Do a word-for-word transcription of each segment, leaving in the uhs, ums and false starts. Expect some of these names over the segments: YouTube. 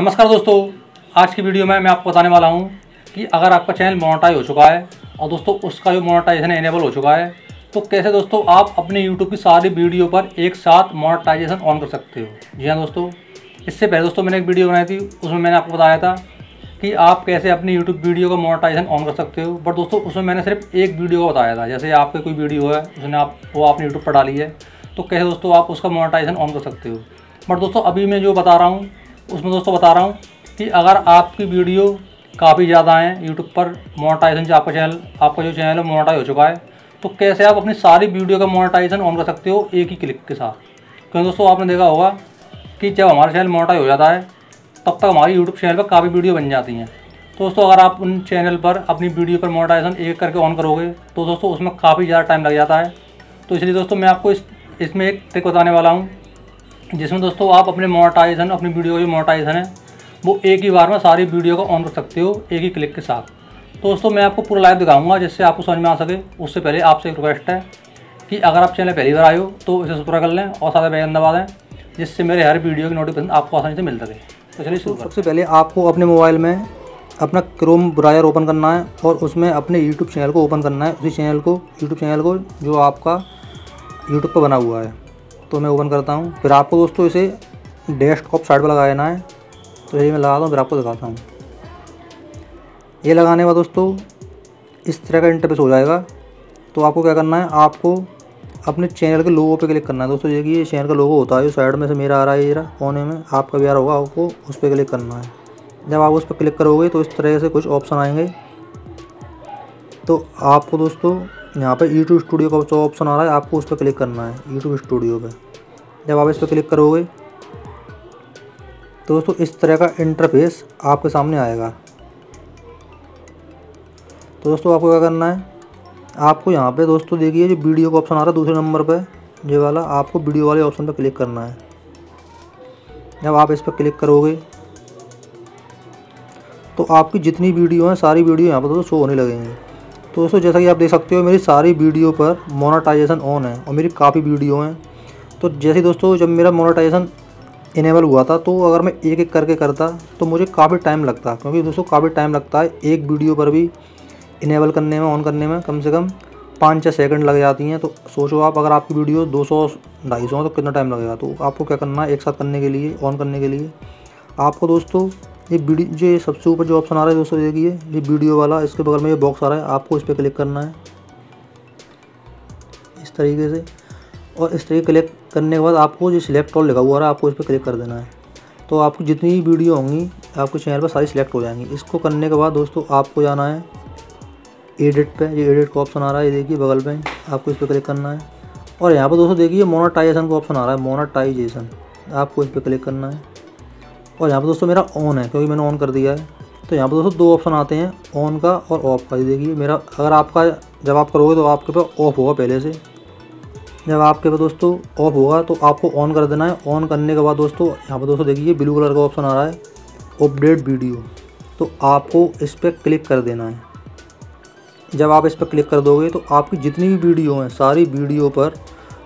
नमस्कार दोस्तों, आज की वीडियो में मैं आपको बताने वाला हूं कि अगर आपका चैनल मोनेटाइज हो चुका है और दोस्तों उसका जो मोनेटाइजेशन इनेबल हो चुका है तो कैसे दोस्तों आप अपने YouTube की सारी वीडियो पर एक साथ मोनेटाइजेशन ऑन कर सकते हो। जी हाँ दोस्तों, इससे पहले दोस्तों मैंने एक वीडियो बनाई थी, उसमें मैंने आपको बताया था कि आप कैसे अपनी यूट्यूब वीडियो का मोनेटाइजेशन ऑन कर सकते हो। बट दोस्तों उसमें मैंने सिर्फ एक वीडियो का बताया था, जैसे आपके कोई वीडियो है उसने आप वो आपने यूट्यूब पर डाली है तो कैसे दोस्तों आप उसका मोनेटाइजेशन ऑन कर सकते हो। बट दोस्तों अभी मैं जो बता रहा हूँ उसमें दोस्तों बता रहा हूँ कि अगर आपकी वीडियो काफ़ी ज़्यादा हैं यूट्यूब पर मोनेटाइजेशन से आपका चैनल आपका जो चैनल है मोनेटाइज हो चुका है तो कैसे आप अपनी सारी वीडियो का मोनेटाइजेशन ऑन कर सकते हो एक ही क्लिक के साथ। क्योंकि दोस्तों आपने देखा होगा कि जब हमारा चैनल मोनेटाइज हो जाता है तब तक हमारी यूट्यूब चैनल पर काफ़ी वीडियो बन जाती हैं। तो दोस्तों अगर आप उन चैनल पर अपनी वीडियो पर मोनेटाइजेशन एक करके ऑन करोगे तो दोस्तों उसमें काफ़ी ज़्यादा टाइम लग जाता है। तो इसलिए दोस्तों मैं आपको इस इसमें एक ट्रिक बताने वाला हूँ जिसमें दोस्तों आप अपने मोनेटाइजेशन अपनी वीडियो का जो मोनेटाइजेशन है वो एक ही बार में सारी वीडियो को ऑन कर सकते हो एक ही क्लिक के साथ। तो दोस्तों मैं आपको पूरा लाइव दिखाऊंगा जिससे आपको समझ में आ सके। उससे पहले आपसे एक रिक्वेस्ट है कि अगर आप चैनल पहली बार आए हो तो इसे सब्सक्राइब कर लें और साथ में बेल आइकन दबा दें जिससे मेरे हर वीडियो की नोटिफिकेशन आपको आसानी से मिल सके। तो चलिए शुरू। सबसे पहले आपको अपने मोबाइल में अपना क्रोम ब्राउज़र ओपन करना है और उसमें अपने यूट्यूब चैनल को ओपन करना है, उसी चैनल को यूट्यूब चैनल को जो आपका यूट्यूब पर बना हुआ है। तो मैं ओपन करता हूँ। फिर आपको दोस्तों इसे डेस्कटॉप साइड पर लगा देना है। तो ये मैं लगाता हूँ, फिर आपको दिखाता हूँ। ये लगाने के बाद दोस्तों इस तरह का इंटरफेस हो जाएगा। तो आपको क्या करना है, आपको अपने चैनल के लोगो पे क्लिक करना है। दोस्तों ये कि ये चैनल का लोगो होता है जो साइड में से मेरा आ रहा है, ये रहा कोने में, आपका भी आ रहा होगा, आपको उस पर क्लिक करना है। जब आप उस पर क्लिक करोगे तो इस तरह से कुछ ऑप्शन आएंगे। तो आपको दोस्तों यहाँ पे YouTube स्टूडियो का जो ऑप्शन आ रहा है आपको उस पर क्लिक करना है, YouTube स्टूडियो पे। जब आप इस पर क्लिक करोगे तो दोस्तों इस तरह का इंटरफेस आपके सामने आएगा। तो दोस्तों आपको क्या करना है, आपको यहाँ पे दोस्तों देखिए जो वीडियो का ऑप्शन आ रहा है दूसरे नंबर पे, ये वाला, आपको वीडियो वाले ऑप्शन पर क्लिक करना है। जब आप इस पर क्लिक करोगे तो आपकी जितनी वीडियो हैं सारी वीडियो यहाँ पर दोस्तों शो होने लगेंगी। तो दोस्तों जैसा कि आप देख सकते हो मेरी सारी वीडियो पर मोनेटाइजेशन ऑन है और मेरी काफ़ी वीडियो हैं। तो जैसे दोस्तों जब मेरा मोनेटाइजेशन इनेबल हुआ था तो अगर मैं एक एक करके करता तो मुझे काफ़ी टाइम लगता, क्योंकि दोस्तों काफ़ी टाइम लगता है एक वीडियो पर भी इनेबल करने में, ऑन करने में कम से कम पाँच छः सेकंड लग जाती हैं। तो सोचो आप अगर आपकी वीडियो दो सौ ढाई सौ तो कितना टाइम लगेगा। तो आपको क्या करना है, एक साथ करने के लिए, ऑन करने के लिए आपको दोस्तों ये वीडियो जो सबसे ऊपर जो ऑप्शन आ रहा है दोस्तों देखिए ये वीडियो वाला, इसके बगल में ये बॉक्स आ रहा है, आपको इस पर क्लिक करना है इस तरीके से। और इस तरीके क्लिक करने के बाद आपको जो सिलेक्ट ऑल लिखा हुआ है आपको इस पर क्लिक कर देना है। तो आपको जितनी वीडियो होंगी आपके चैनल पर सारी सिलेक्ट हो जाएंगी। इसको करने के बाद दोस्तों आपको जाना है एडिट पे, ये एडिट का ऑप्शन आ रहा है, ये देखिए बगल में, आपको इस पर क्लिक करना है। और यहाँ पर दोस्तों देखिए मोनेटाइजेशन का ऑप्शन आ रहा है, मोनेटाइजेशन, आपको इस पर क्लिक करना है। और यहाँ पर दोस्तों मेरा ऑन है क्योंकि मैंने ऑन कर दिया है। तो यहाँ पर दोस्तों दो ऑप्शन आते हैं, ऑन का और ऑफ का। ये देखिए मेरा, अगर आपका जब आप करोगे तो आपके पास ऑफ होगा पहले से, जब आपके पास दोस्तों ऑफ होगा तो आपको ऑन कर देना है। ऑन करने के बाद दोस्तों यहाँ पर दोस्तों देखिए ब्लू कलर का ऑप्शन आ रहा है अपडेट वीडियो, तो आपको इस पर क्लिक कर देना है। जब आप इस पर क्लिक कर दोगे तो आपकी जितनी भी वीडियो हैं सारी वीडियो पर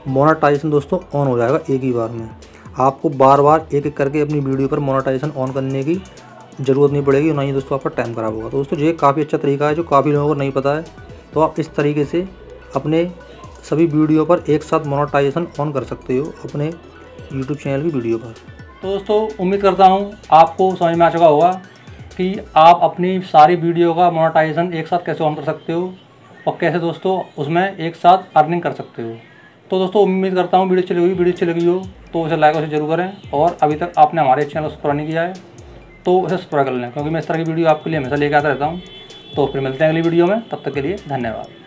मोनेटाइजेशन दोस्तों ऑन हो जाएगा एक ही बार में। आपको बार बार एक एक करके अपनी वीडियो पर मोनेटाइजेशन ऑन करने की ज़रूरत नहीं पड़ेगी और ना ही दोस्तों आपका टाइम खराब होगा। तो दोस्तों ये काफ़ी अच्छा तरीका है जो काफ़ी लोगों को नहीं पता है। तो आप इस तरीके से अपने सभी वीडियो पर एक साथ मोनेटाइजेशन ऑन कर सकते हो अपने यूट्यूब चैनल की वीडियो पर। तो दोस्तों उम्मीद करता हूँ आपको समझ में आ चुका होगा कि आप अपनी सारी वीडियो का मोनेटाइजेशन एक साथ कैसे ऑन कर सकते हो और कैसे दोस्तों उसमें एक साथ अर्निंग कर सकते हो। तो दोस्तों उम्मीद करता हूँ वीडियो अच्छी लगी वीडियो अच्छी लगी हो तो उसे लाइक और शेयर जरूर करें। और अभी तक आपने हमारे चैनल को सब्सक्राइब नहीं किया है तो उसे सब्सक्राइब कर लें, क्योंकि मैं इस तरह की वीडियो आपके लिए हमेशा लेकर आता रहता हूँ। तो फिर मिलते हैं अगली वीडियो में, तब तक के लिए धन्यवाद।